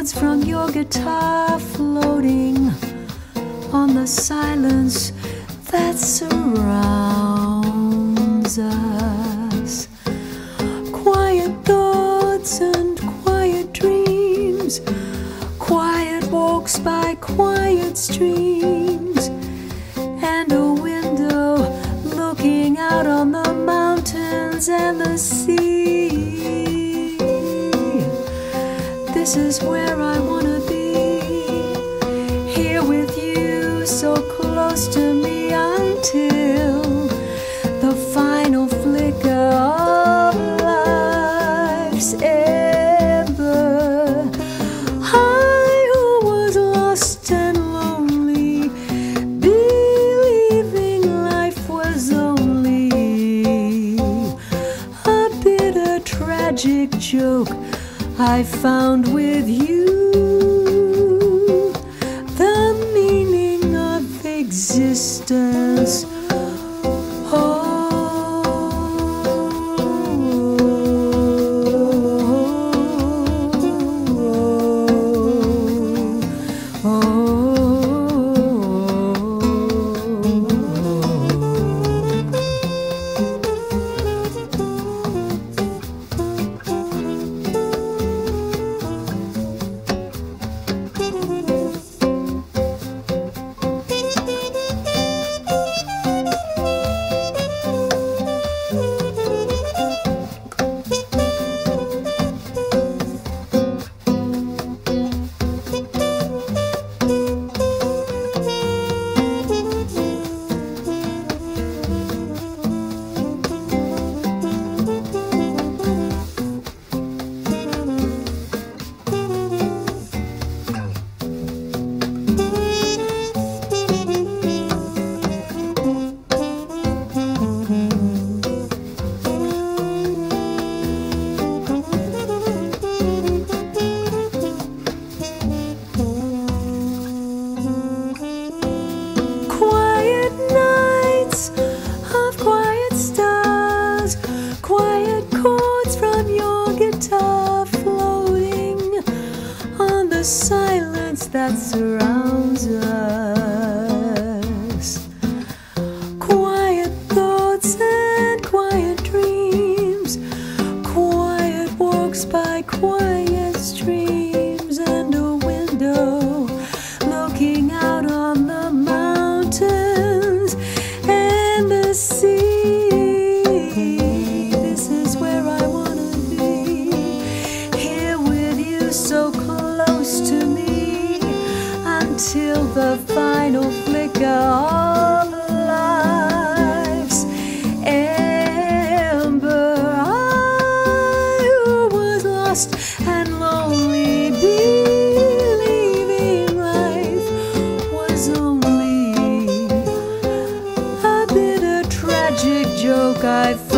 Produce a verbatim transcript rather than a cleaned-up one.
notes from your guitar floating on the silence that surrounds us. Quiet thoughts and quiet dreams, quiet walks by quiet streams, and a window looking out on the mountains and the sea. This is where I wanna be, here with you, so close to me until the final flicker of life's ember. I who was lost and lonely, believing life was only a bitter tragic joke, I found with you the meaning of existence. The silence that surrounds us, quiet thoughts and quiet dreams, quiet walks by quiet streams, and a window looking out on the mountains and the sea. This is where I want to be, here with you, so close to me until the final flicker of life's ember. I who was lost and lonely, believing life was only a bitter tragic joke, I